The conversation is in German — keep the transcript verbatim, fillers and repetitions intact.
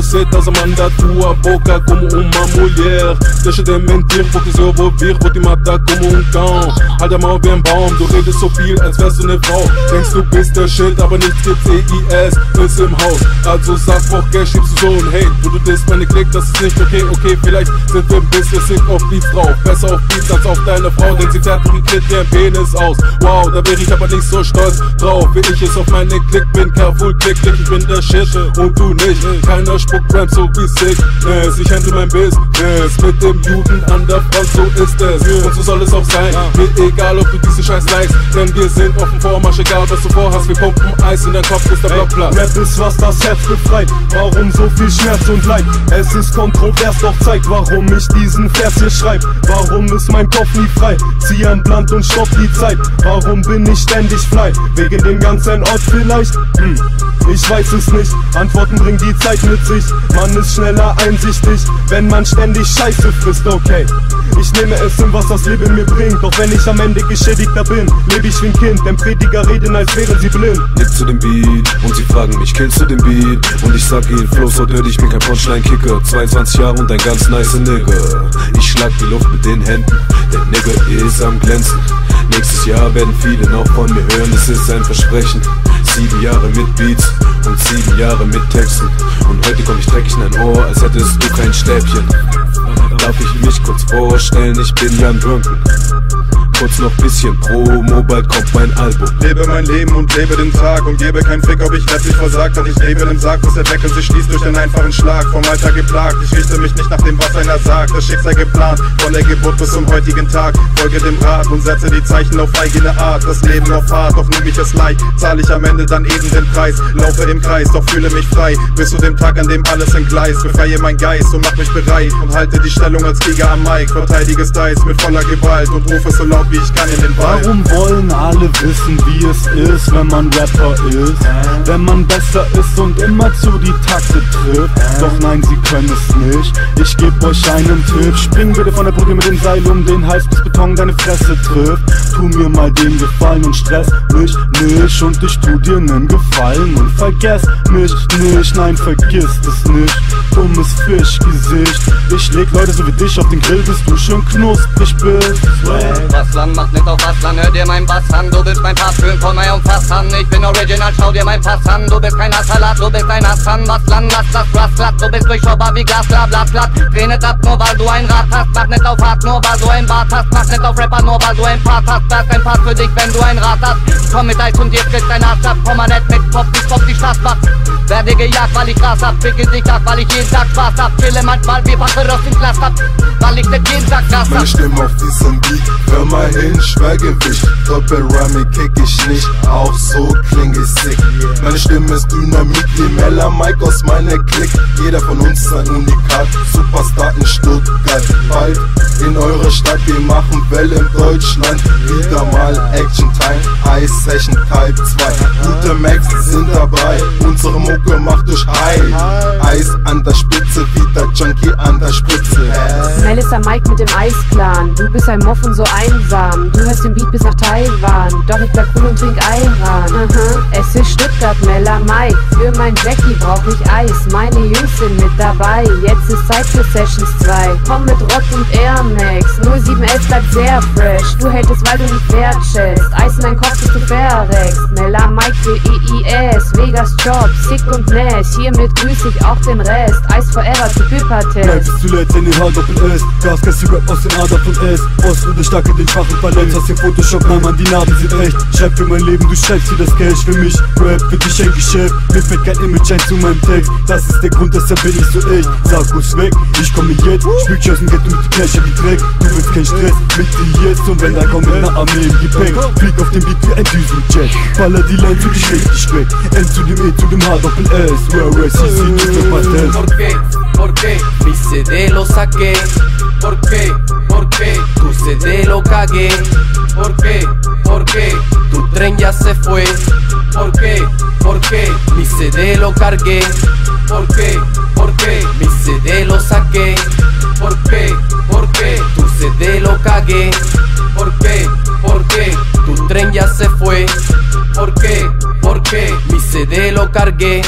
você tá amando a tua boca como uma mulher. Deixa de mentir, porque se eu vou vir, vou te matar como um cão. Halt dein Maul wie ein Baum, du redest so viel, als wärst du ne Frau. Denkst du bist der Schild, aber nichts gibt's, E I S ist im Haus. Also sag Pourque, schiebst du so ein Hate, wo du disst meine Klick, das ist nicht okay, okay, vielleicht sind wir ein bisschen sick auf Beats drauf. Besser auf Beats als auf deine Frau, denn sie zerrt und kriegt ihren Penis aus. Wow, da wäre ich aber nicht so stolz drauf, wie ich es auf meine Klick bin. Careful, klick, klick, ich bin der Shit und du nicht. Keiner spuckt Rap so wie sick. Ich handle mein Business mit dem Juden an der Front, so ist es. Und so soll es auch sein, mir egal, ob du diesen Scheiß likest, denn wir sind auf dem Vormarsch, egal was du vorhast. Wir pumpen Eis in dein Kopf, bis der Block platzt. Rap ist, was das Herz befreit. Warum so viel Schmerz und Leid? Es ist kontrovers, doch zeigt, warum ich diesen Vers hier schreib. Warum ist mein Kopf nie frei? Zieh ein Blatt und stopp die Zeit. Warum bin ich ständig frei? Wegen dem ganzen Ort vielleicht? Hm, ich weiß es nicht. Antworten bringt die Zeit mit sich. Man ist schneller einsichtig, wenn man ständig Scheiße frisst, okay. Ich nehme es in, was das Leben mir bringt. Doch wenn ich am Ende geschädigter bin, lebe ich wie ein Kind, denn Prediger reden, als wären sie blind. Nick zu dem Beat und sie fragen mich, killst du den Beat? Und ich sag ihnen, Flow so dirty, ich bin kein Punchline-Kicker. Zweiundzwanzig Jahre und ein ganz nice Nigger. Ich schlag die Luft mit den Händen, der Nigger ist am glänzen. Nächstes Jahr werden viele noch von mir hören, es ist ein Versprechen. Sieben Jahre mit Beats und sieben Jahre mit Texten. Und heute komm ich dreckig in ein Ohr, als hättest du kein Stäbchen. Darf ich mich kurz vorstellen, ich bin Jan Birken. Kurz noch bisschen Promo, bald kommt mein Album. Lebe mein Leben und lebe den Tag und gebe keinen Fick, ob ich letztlich versagt. Doch ich lebe im Sarg, bis der Deckel sich schließt durch den einfachen Schlag. Vom Alter geplagt, ich richte mich nicht nach dem, was einer sagt. Das Schicksal geplant, von der Geburt bis zum heutigen Tag. Folge dem Rat und setze die Zeichen auf eigene Art. Das Leben auf hart, doch nimm ich es leicht. Zahle ich am Ende dann eben den Preis. Laufe im Kreis, doch fühle mich frei. Bis zu dem Tag, an dem alles entgleist. Befreie mein Geist und mach mich bereit. Und halte die Stellung als Krieger am Mic. Verteidige Styles mit voller Gewalt und rufe so laut, wie ich kann in den Ball. Warum wollen alle wissen, wie es ist, wenn man Rapper ist? Äh? Wenn man besser ist und immer zu die Takte trifft. Äh? Doch nein, sie können es nicht. Ich geb euch einen Tipp. Spring bitte von der Brücke mit dem Seil um den Hals, bis Beton deine Fresse trifft. Tu mir mal den Gefallen und stress mich nicht. Und ich tu dir nen Gefallen und vergess mich nicht. Nein, vergiss es nicht. Dummes Fischgesicht. Ich leg Leute so wie dich auf den Grill, bis du schön knusprig bist. Was lang macht nicht auf was lang, hör dir mein Bass an. Du bist mein Passfühlen von mir und Fass an. Ich bin original, schau dir mein Pass an. Du bist kein Assalat, du bist ein Hassan. Was lang, lass das Rass glatt. Du bist durchschaubar wie Glas, bla bla bla. Dreh nicht ab, nur weil du ein Rad hast. Mach nicht auf hart, nur weil du ein Bart hast. Mach nicht auf Rapper, nur weil du ein Part hast. Das ist ein Pass für dich, wenn du ein Rad hast. Komm mit Eis und jetzt kriegst dein Arsch ab. Komm mal nicht mit, Pop, ich pop die Stadt wach. Werde gejagt, weil ich Gras hab. Ficke dich ab, weil ich jeden Tag Spaß hab. Fülle manchmal wie Pappe aus dem Glas ab, weil ich nicht jeden Tag Gras hab. Meine Stimme auf diesem Beat, hör mal hin, Schwergewicht. Doppel Rhyme kick ich nicht, auch so kling ich sick. Meine Stimme ist Dynamit, nehm heller Mike aus meiner Klick. Jeder von uns ist ein Unikat, Superstar in Stuttgart. Bald in eurer Stadt, wir machen Welle in Deutschland. Wieder mal Action Time, Ice Session Type zwei. Gute Max sind dabei, unsere Mucke macht euch high. Eis an der Spitze, wieder Junkie an der Spitze. Melissa Mike mit dem E I S Klan, du bist ein Moff und so einsam. Du hörst den Beat bis nach Taiwan, doch ich bleib cool und trink Ayran. Mhm. Es ist Stuttgart, Mella Mike. Für mein Jackie brauch ich Eis, meine Jungs sind mit dabei. Jetzt ist Zeit für Sessions zwei. Komm mit Rott und Air Max, null sieben elf bleibt sehr fresh. Du hältst, weil du nicht wertschätzt. Eis in dein Kopf ist du verreckst. Mella Mike für E I S, Vegas Job, Sick und Nash. Hiermit grüß ich auch den Rest. Eis forever zu Pipatel. Merkst du Leute in den Haut auf den Öst? Gas, kannst du Rap aus den Adern von S. Ost und der Starke, den Schwachen verletzt. Aus dem Photoshop, nein, man, die Narben sind echt. Schreib für mein Leben, du schreibst hier das Cash. Für mich, Rap, für dich ein Geschäft. Mir fällt kein Image ein zu meinem Text. Das ist der Grund, deshalb bin ich so echt. Sag uns weg, ich komme jetzt. Spiel Chess und Ghetto mit dem Cash, wie Dreck. Du willst keinen Stress mit dir jetzt. Und wenn dann komm mit ner Armee im Gepäck. Flieg auf dem Beat wie ein Düsenjet. Baller die Lines und ich leg dich weg. N zu dem E zu dem H doppel S. Where is he? Sie gibt mir Pastel. Porque, porque, mi C D lo saqué. Porque, porque, tu C D lo cagué. Porque, porque, tu tren ya se fue. Porque, porque, mi C D lo cargué. Porque, porque, mi C D lo saqué. Porque, porque, tu C D lo cagué. Porque, porque, tu tren ya se fue. Porque, porque, mi C D lo cargué.